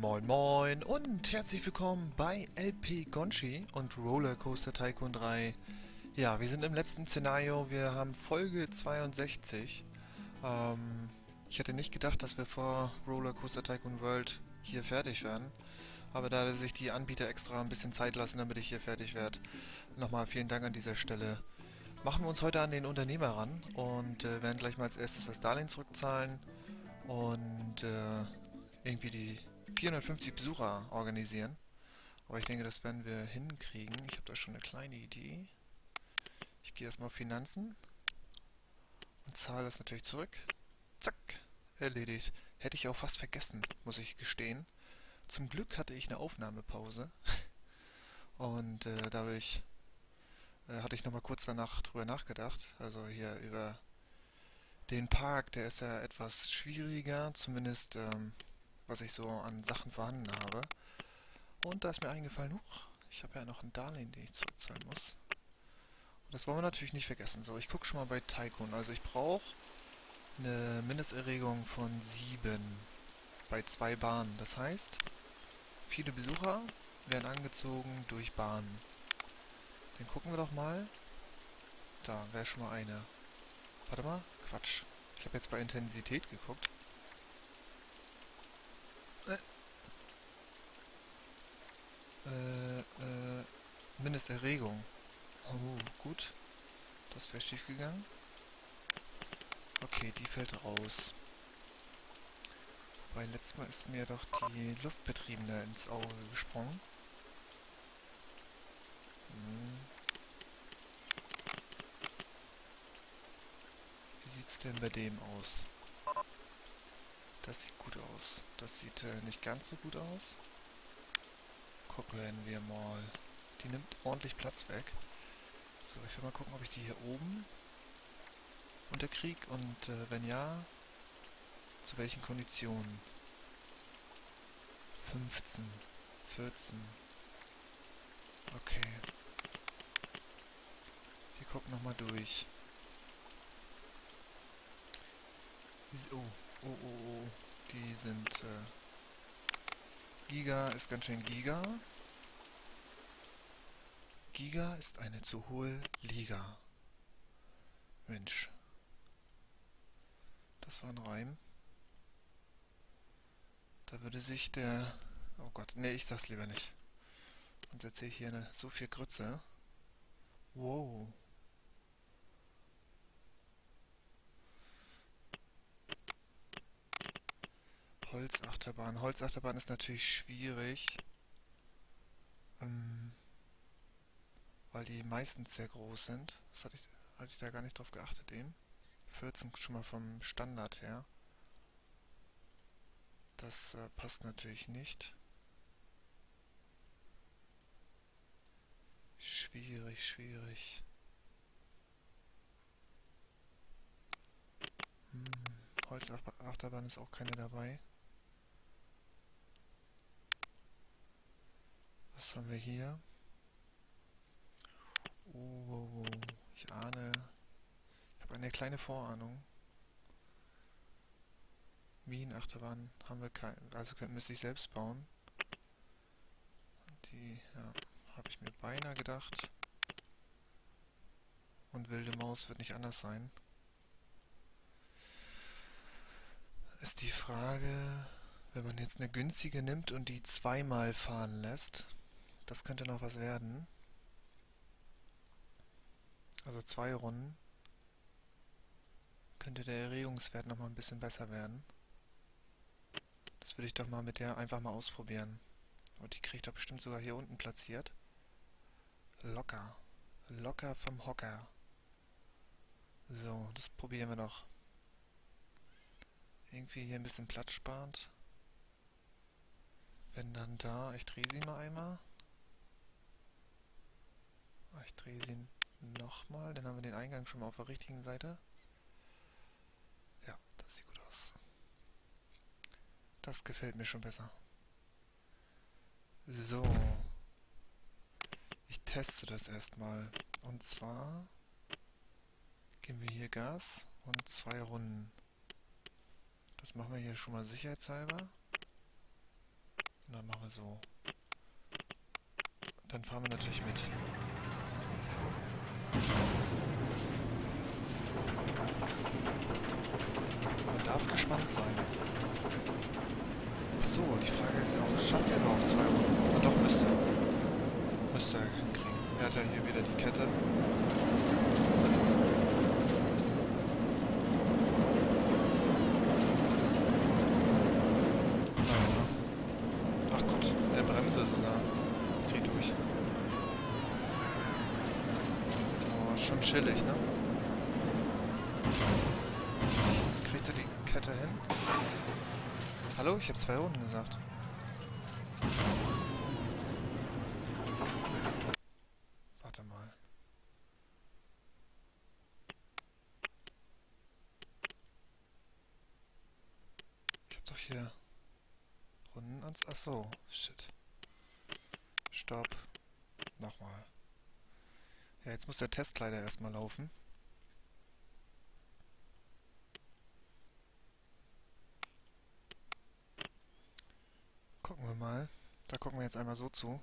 Moin Moin und herzlich willkommen bei LP Gonchi und Rollercoaster Tycoon 3. Ja, wir sind im letzten Szenario, wir haben Folge 62. Ich hätte nicht gedacht, dass wir vor Rollercoaster Tycoon World hier fertig werden. Aber da sich die Anbieter extra ein bisschen Zeit lassen, damit ich hier fertig werde, nochmal vielen Dank an dieser Stelle. Machen wir uns heute an den Unternehmer ran und werden gleich mal als erstes das Darlehen zurückzahlen und irgendwie die 450 Besucher organisieren. Aber ich denke, das werden wir hinkriegen. Ich habe da schon eine kleine Idee. Ich gehe erstmal auf Finanzen und zahle das natürlich zurück. Zack, erledigt. Hätte ich auch fast vergessen, muss ich gestehen. Zum Glück hatte ich eine Aufnahmepause und dadurch hatte ich nochmal kurz danach drüber nachgedacht. Also hier über den Park, der ist ja etwas schwieriger, zumindest was ich so an Sachen vorhanden habe. Und da ist mir eingefallen, huch, ich habe ja noch ein Darlehen, den ich zurückzahlen muss. Und das wollen wir natürlich nicht vergessen. So, ich gucke schon mal bei Tycoon. Also ich brauche eine Mindesterregung von 7 bei 2 Bahnen. Das heißt, viele Besucher werden angezogen durch Bahnen. Dann gucken wir doch mal. Da wäre schon mal eine. Warte mal, Quatsch. Ich habe jetzt bei Intensität geguckt. Mindesterregung. Oh, gut. Das wäre schief gegangen. Okay, die fällt raus. Wobei, letztes Mal ist mir doch die Luftbetriebene ins Auge gesprungen. Wie sieht es denn bei dem aus? Das sieht gut aus. Das sieht nicht ganz so gut aus. Gucken wir mal. Die nimmt ordentlich Platz weg. So, ich will mal gucken, ob ich die hier oben unterkriege und wenn ja, zu welchen Konditionen? 15, 14. Okay. Wir gucken nochmal durch. Oh. Die sind Giga ist ganz schön Giga. Giga ist eine zu hohe Liga. Mensch. Das war ein Reim. Da würde sich der... Oh Gott, nee, ich sag's lieber nicht. Sonst erzähle ich hier so viel Grütze. Wow. Holzachterbahn. Holzachterbahn ist natürlich schwierig. Weil die meistens sehr groß sind. Das hatte ich da gar nicht drauf geachtet eben. 14 schon mal vom Standard her. Das passt natürlich nicht. Schwierig, schwierig. Holzachterbahn ist auch keine dabei. Was haben wir hier? Oh, ich ahne. Ich habe eine kleine Vorahnung. Minenachterbahn haben wir keine. Also müsste ich selbst bauen. Die habe ich mir beinahe gedacht. Und wilde Maus wird nicht anders sein. Ist die Frage, wenn man jetzt eine günstige nimmt und die zweimal fahren lässt, das könnte noch was werden. Also 2 Runden. Könnte der Erregungswert nochmal ein bisschen besser werden. Das würde ich doch mal mit der einfach mal ausprobieren. Und die kriege ich doch bestimmt sogar hier unten platziert. Locker. Locker vom Hocker. So, das probieren wir noch. Irgendwie hier ein bisschen Platz sparend. Wenn dann da... Ich drehe sie mal einmal. Ich drehe sie... Nochmal, dann haben wir den Eingang schon mal auf der richtigen Seite. Ja, das sieht gut aus. Das gefällt mir schon besser. So. Ich teste das erstmal. Und zwar geben wir hier Gas und 2 Runden. Das machen wir hier schon mal sicherheitshalber. Und dann machen wir so. Und dann fahren wir natürlich mit. Man darf gespannt sein. Achso, die Frage ist ja auch, schafft er überhaupt 2 Runden? Na doch, müsste er. Müsste er hinkriegen. Er hat ja hier wieder die Kette. Chillig, ne? Kriegt er die Kette hin? Hallo? Ich habe 2 Runden gesagt. Warte mal. Ich habe doch hier Runden ans... Achso, shit. Stopp. Nochmal. Ja, jetzt muss der Test leider erstmal laufen. Gucken wir mal. Da gucken wir jetzt einmal so zu.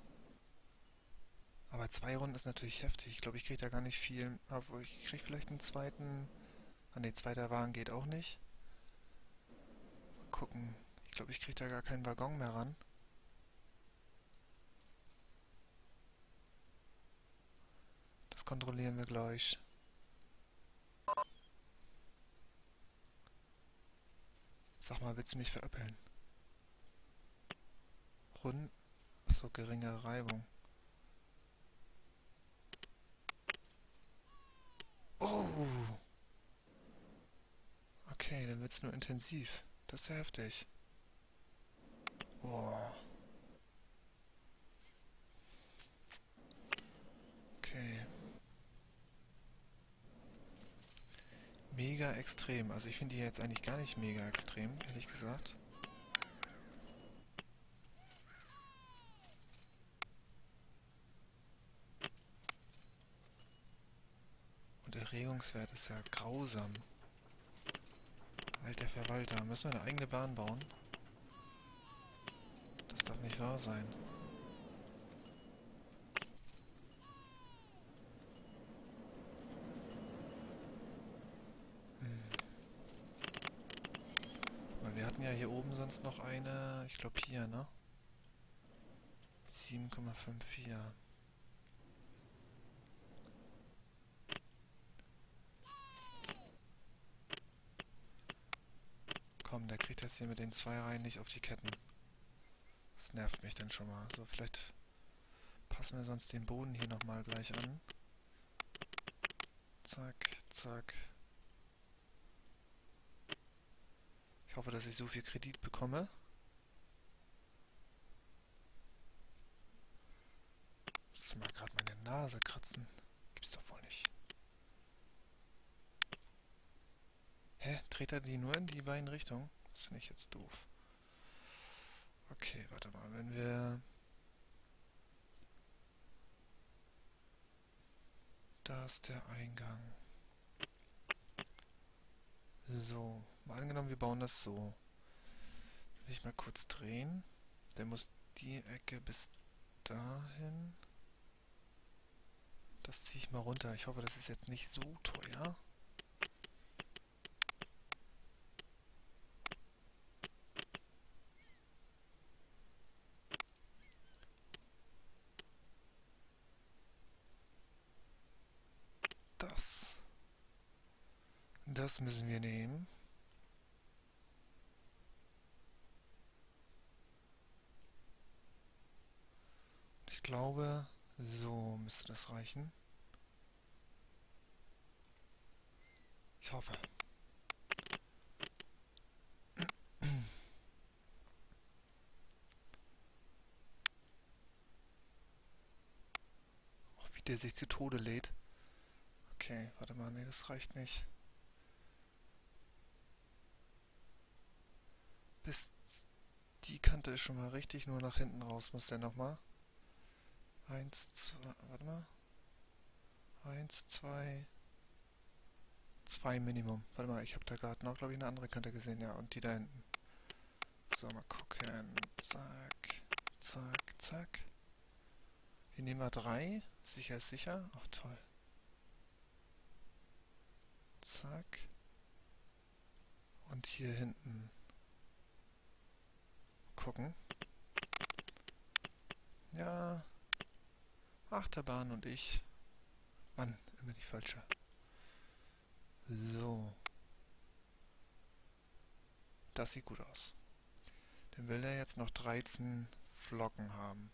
Aber 2 Runden ist natürlich heftig. Ich glaube, ich kriege da gar nicht viel. Aber ich kriege vielleicht einen zweiten. Ah ne, zweiter Wagen geht auch nicht. Mal gucken. Ich glaube, ich kriege da gar keinen Waggon mehr ran. Kontrollieren wir gleich. Sag mal, willst du mich veräppeln? Runden? Achso, geringe Reibung. Oh! Okay, dann wird's nur intensiv. Das ist ja heftig. Boah. Okay. Mega extrem. Also ich finde die jetzt eigentlich gar nicht mega extrem, ehrlich gesagt. Und der Regungswert ist ja grausam. Alter Verwalter, müssen wir eine eigene Bahn bauen? Das darf nicht wahr sein. Ja, hier oben sonst noch eine, ich glaube hier, ne? 7,54. Komm, der kriegt das hier mit den 2 Reihen nicht auf die Ketten. Das nervt mich dann schon mal. So, vielleicht passen wir sonst den Boden hier nochmal gleich an. Zack, zack. Ich hoffe, dass ich so viel Kredit bekomme. Ich muss mal gerade meine Nase kratzen. Gibt's doch wohl nicht. Hä? Dreht er die nur in die beiden Richtungen? Das finde ich jetzt doof. Okay, warte mal. Wenn wir... Da ist der Eingang. So, mal angenommen, wir bauen das so. Will ich mal kurz drehen. Der muss die Ecke bis dahin. Das ziehe ich mal runter. Ich hoffe, das ist jetzt nicht so teuer. Das müssen wir nehmen. Ich glaube, so müsste das reichen. Ich hoffe. Auch wie der sich zu Tode lädt. Okay, warte mal, nee, das reicht nicht. Die Kante ist schon mal richtig, nur nach hinten raus muss der nochmal. 1, 2, warte mal. 1, 2. 2 Minimum. Warte mal, ich habe da gerade noch, glaube ich, eine andere Kante gesehen. Ja, und die da hinten. So, mal gucken. Zack. Zack, zack. Hier nehmen wir 3. Sicher ist sicher. Ach toll. Zack. Und hier hinten gucken. Ja. Achterbahn und ich. Mann, immer die falsche. So. Das sieht gut aus. Dann will er jetzt noch 13 Flocken haben.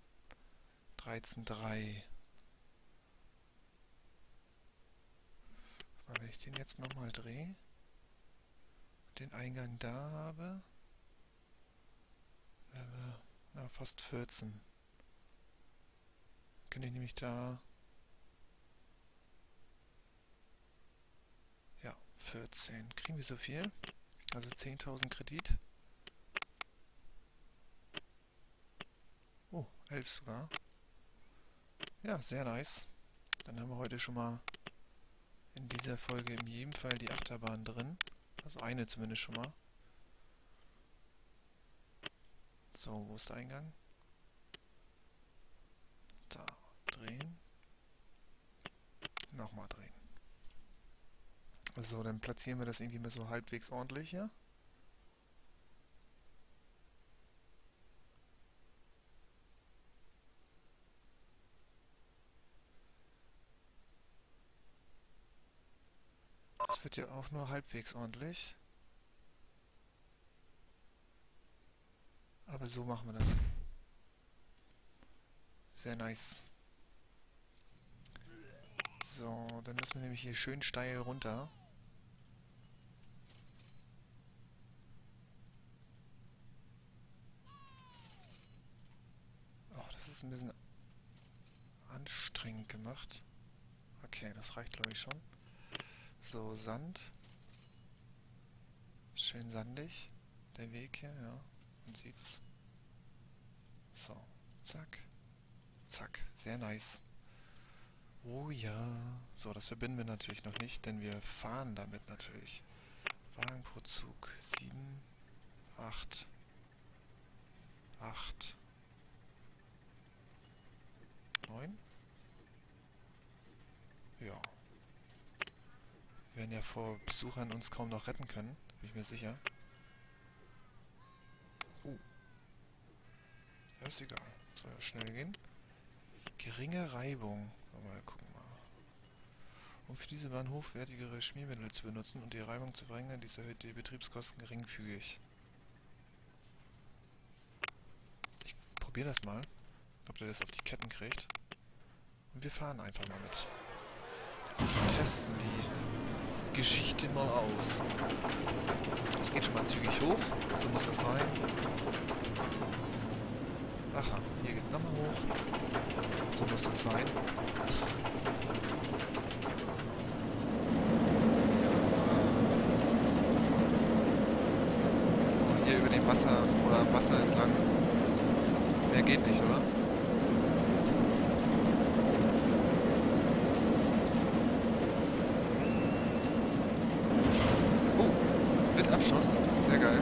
13,3. Wenn ich den jetzt nochmal drehe, den Eingang da habe, na, fast 14. Kann ich nämlich da... Ja, 14. Kriegen wir so viel? Also 10.000 Kredit. Oh, 11 sogar. Ja, sehr nice. Dann haben wir heute schon mal in dieser Folge in jedem Fall die Achterbahn drin. Also eine zumindest schon mal. So, wo ist der Eingang? Da, drehen. Nochmal drehen. So, dann platzieren wir das irgendwie mal so halbwegs ordentlich hier. Das wird ja auch nur halbwegs ordentlich. Aber so machen wir das. Sehr nice. So, dann müssen wir nämlich hier schön steil runter. Oh, das ist ein bisschen anstrengend gemacht. Okay, das reicht glaube ich schon. So, Sand. Schön sandig. Der Weg hier, ja. Man sieht's. So, zack. Zack. Sehr nice. Oh ja. So, das verbinden wir natürlich noch nicht, denn wir fahren damit natürlich. Wagen pro Zug. 7, 8, 8, 9. Ja. Wir werden ja vor Besuchern uns kaum noch retten können, bin ich mir sicher. Ja, ist egal. Soll ja schnell gehen. Geringe Reibung. Mal gucken mal. Um für diese Bahn hochwertigere Schmiermittel zu benutzen und die Reibung zu verringern, dies erhöht die Betriebskosten geringfügig. Ich probiere das mal, ob der das auf die Ketten kriegt. Und wir fahren einfach mal mit. Wir testen die Geschichte mal aus. Es geht schon mal zügig hoch. So muss das sein. Aha, hier geht's nochmal hoch. So muss das sein. Ja. Hier über dem Wasser oder am Wasser entlang. Mehr geht nicht, oder? Mit Abschuss. Sehr geil.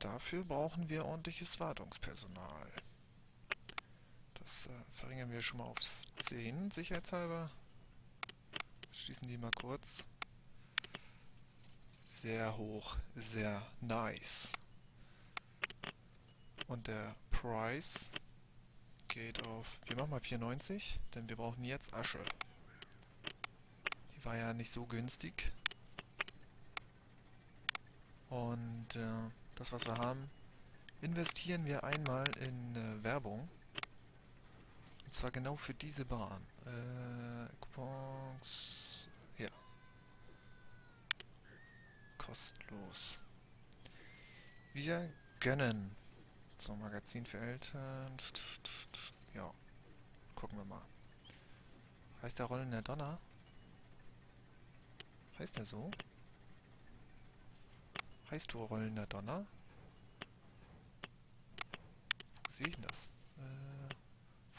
Dafür brauchen wir ordentliches Wartungspersonal. Das verringern wir schon mal auf 10, sicherheitshalber. Schließen die mal kurz. Sehr hoch, sehr nice. Und der Price geht auf... Wir machen mal 94, denn wir brauchen jetzt Asche. Die war ja nicht so günstig. Und... das, was wir haben, investieren wir einmal in Werbung. Und zwar genau für diese Bahn. Coupons... Ja. Kostenlos. Wir gönnen. So, Magazin für Eltern. Ja. Gucken wir mal. Heißt der Rollender Donner? Heißt der so? Heißt du Rollender Donner? Wo sehe ich denn das?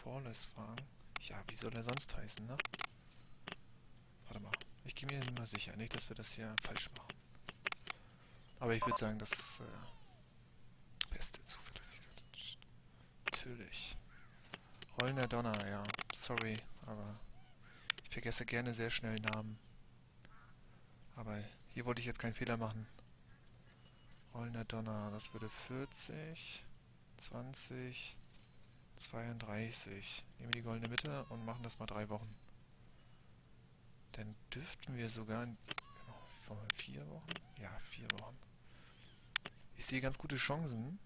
Flawless Fragen. Ja, wie soll er sonst heißen, ne? Warte mal. Ich gehe mir mal sicher. Nicht, dass wir das hier falsch machen. Aber ich würde sagen, das beste Zuverlässigkeit. Natürlich. Rollender Donner, ja. Sorry, aber ich vergesse gerne sehr schnell Namen. Aber hier wollte ich jetzt keinen Fehler machen. Rollender Donner, das würde 40, 20, 32. Nehmen wir die goldene Mitte und machen das mal 3 Wochen. Dann dürften wir sogar in 4 Wochen? Ja, 4 Wochen. Ich sehe ganz gute Chancen.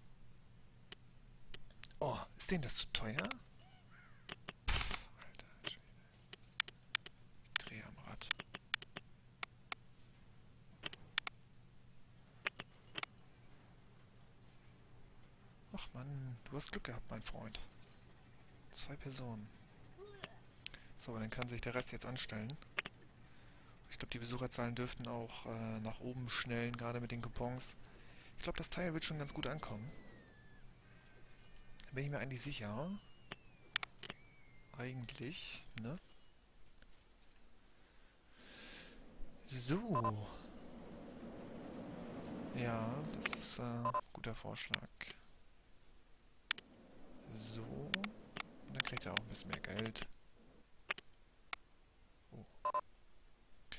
Oh, ist denen das zu teuer? Pff, alter Schwede. Dreh am Rad. Ach Mann, du hast Glück gehabt, mein Freund. 2 Personen. So, dann kann sich der Rest jetzt anstellen. Ich glaube, die Besucherzahlen dürften auch nach oben schnellen, gerade mit den Coupons. Ich glaube, das Teil wird schon ganz gut ankommen. Da bin ich mir eigentlich sicher. Eigentlich, ne? So. Ja, das ist ein guter Vorschlag. So. Und dann kriegt er auch ein bisschen mehr Geld.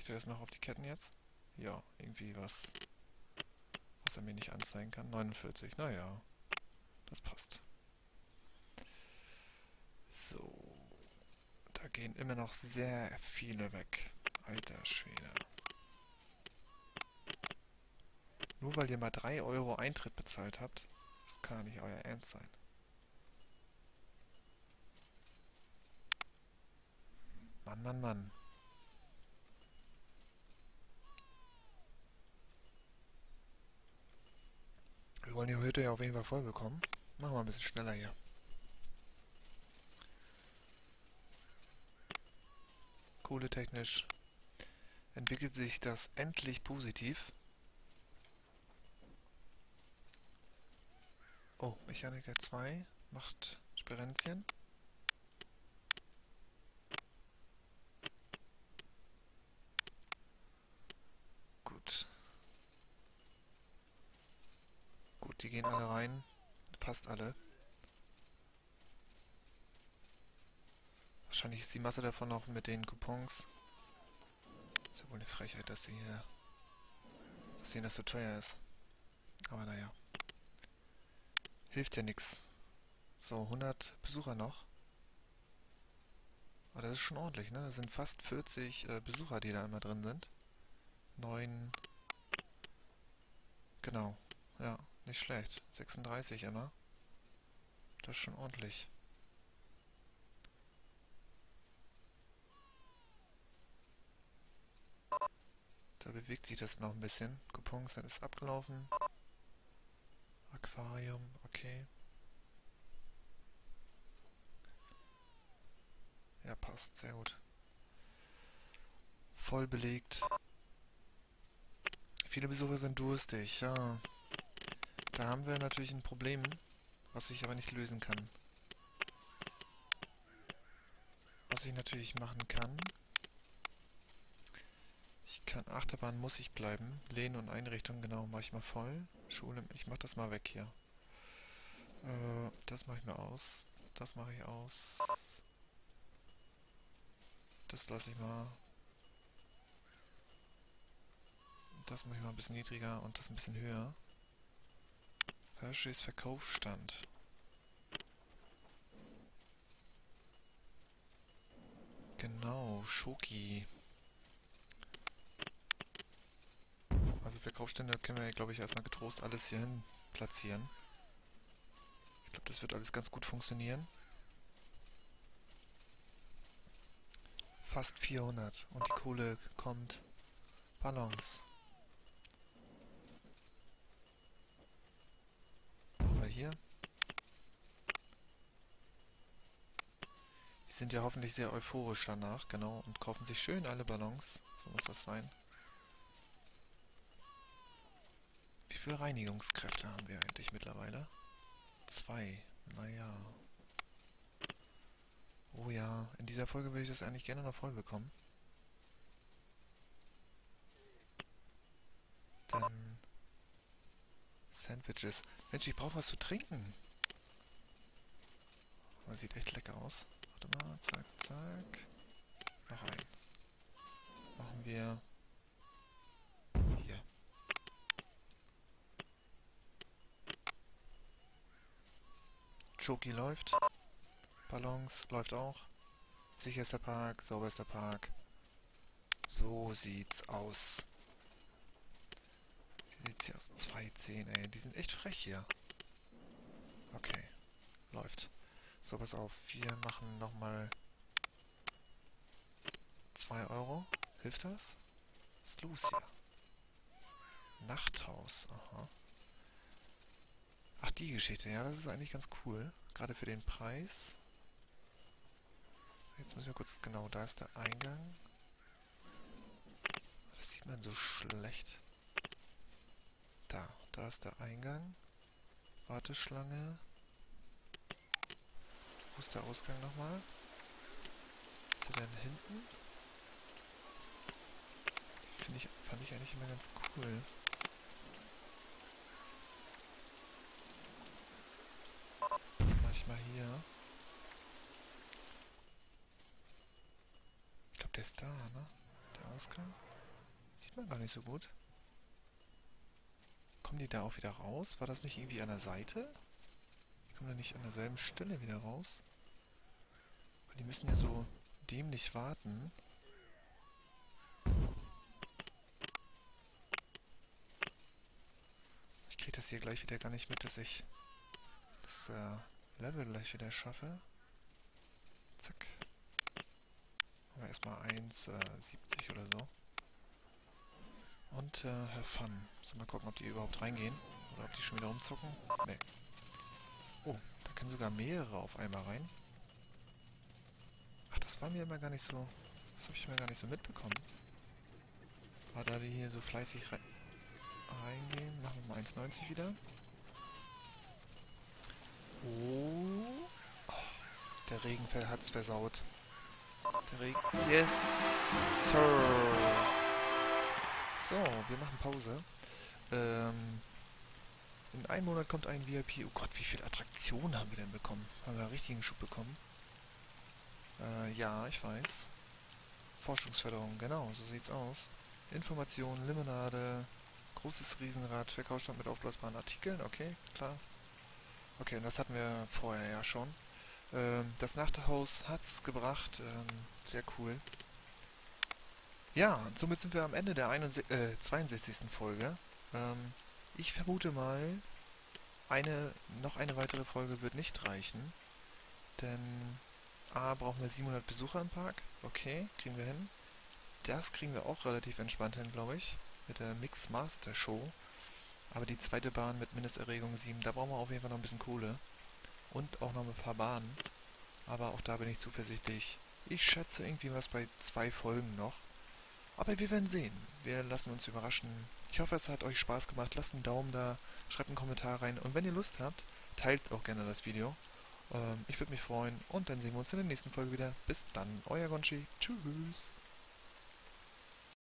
Das noch auf die Ketten jetzt? Ja, irgendwie was er mir nicht anzeigen kann. 49, naja, das passt. So, da gehen immer noch sehr viele weg. Alter Schwede. Nur weil ihr mal 3 Euro Eintritt bezahlt habt, das kann ja nicht euer Ernst sein. Mann, Mann, Mann. Wir wollen die Hütte ja auf jeden Fall voll bekommen. Machen wir ein bisschen schneller hier. Kohletechnisch entwickelt sich das endlich positiv. Oh, Mechaniker 2 macht Sperenzchen. Die gehen alle rein. Passt alle. Wahrscheinlich ist die Masse davon noch mit den Coupons. Ist ja wohl eine Frechheit, dass denen das so teuer ist. Aber naja. Hilft ja nichts. So, 100 Besucher noch. Aber das ist schon ordentlich, ne? Das sind fast 40 Besucher, die da immer drin sind. 9. Genau. Ja. Nicht schlecht. 36 immer. Das ist schon ordentlich. Da bewegt sich das noch ein bisschen. Coupons sind ist abgelaufen. Aquarium, okay. Ja, passt. Sehr gut. Voll belegt. Viele Besucher sind durstig, ja. Da haben wir natürlich ein Problem, was ich aber nicht lösen kann. Was ich natürlich machen kann... Ich kann... Achterbahn muss ich bleiben. Lehnen und Einrichtung, genau, mache ich mal voll. Schule, ich mache das mal weg hier. Das mache ich mal aus. Das mache ich aus. Das lasse ich mal... Das mache ich mal ein bisschen niedriger und das ein bisschen höher. Hershey's Verkaufsstand. Genau, Schoki. Also Verkaufsstände können wir, glaube ich, erstmal getrost alles hier hin platzieren. Ich glaube, das wird alles ganz gut funktionieren. Fast 400. Und die Kohle kommt. Balance. Hier. Die sind ja hoffentlich sehr euphorisch danach, genau, und kaufen sich schön alle Ballons. So muss das sein. Wie viele Reinigungskräfte haben wir eigentlich mittlerweile? 2. Naja. Oh ja, in dieser Folge würde ich das eigentlich gerne noch voll bekommen. Dann Sandwiches. Mensch, ich brauche was zu trinken. Oh, sieht echt lecker aus. Warte mal, zack, zack. Noch ein. Machen wir... hier. Choki läuft. Ballons läuft auch. Sicherster Park, sauberster Park. So sieht's aus. Wie sieht's hier aus? 2,10, ey. Die sind echt frech hier. Okay. Läuft. So, pass auf. Wir machen nochmal 2 Euro. Hilft das? Was ist los hier? Nachthaus. Aha. Ach, die Geschichte. Ja, das ist eigentlich ganz cool. Gerade für den Preis. Jetzt müssen wir kurz... Genau, da ist der Eingang. Das sieht man so schlecht. Da ist der Eingang. Warteschlange. Wo ist der Ausgang nochmal? Ist der denn hinten? Fand ich eigentlich immer ganz cool. Manchmal hier. Ich glaube, der ist da, ne? Der Ausgang. Sieht man gar nicht so gut. Kommen die da auch wieder raus? War das nicht irgendwie an der Seite? Die kommen da nicht an derselben Stelle wieder raus. Weil die müssen ja so dämlich warten. Ich kriege das hier gleich wieder gar nicht mit, dass ich das Level gleich wieder schaffe. Zack. Machen wir erstmal 1,70 oder so. Und Herr Fun. So, mal gucken, ob die überhaupt reingehen. Oder ob die schon wieder rumzocken. Nee. Oh, da können sogar mehrere auf einmal rein. Ach, das war mir immer gar nicht so... Das habe ich mir gar nicht so mitbekommen. Aber da die hier so fleißig reingehen, machen wir mal 1,90 wieder. Oh. Oh, der Regen hat's versaut. Der Regen... Yes, sir. So, wir machen Pause. In einem Monat kommt ein VIP. Oh Gott, wie viel Attraktionen haben wir denn bekommen? Haben wir einen richtigen Schub bekommen? Ja, ich weiß. Forschungsförderung, genau, so sieht's aus. Informationen, Limonade, großes Riesenrad, Verkaufsstand mit aufblasbaren Artikeln, okay, klar. Okay, und das hatten wir vorher ja schon. Das Nachthaus hat's gebracht, sehr cool. Ja, somit sind wir am Ende der 62. Folge. Ich vermute mal, noch eine weitere Folge wird nicht reichen. Denn A, brauchen wir 700 Besucher im Park. Okay, kriegen wir hin. Das kriegen wir auch relativ entspannt hin, glaube ich. Mit der Mix Master Show. Aber die zweite Bahn mit Mindesterregung 7, da brauchen wir auf jeden Fall noch ein bisschen Kohle. Und auch noch ein paar Bahnen. Aber auch da bin ich zuversichtlich. Ich schätze irgendwie was bei 2 Folgen noch. Aber wir werden sehen. Wir lassen uns überraschen. Ich hoffe, es hat euch Spaß gemacht. Lasst einen Daumen da, schreibt einen Kommentar rein. Und wenn ihr Lust habt, teilt auch gerne das Video. Ich würde mich freuen. Und dann sehen wir uns in der nächsten Folge wieder. Bis dann, euer Gonchi. Tschüss.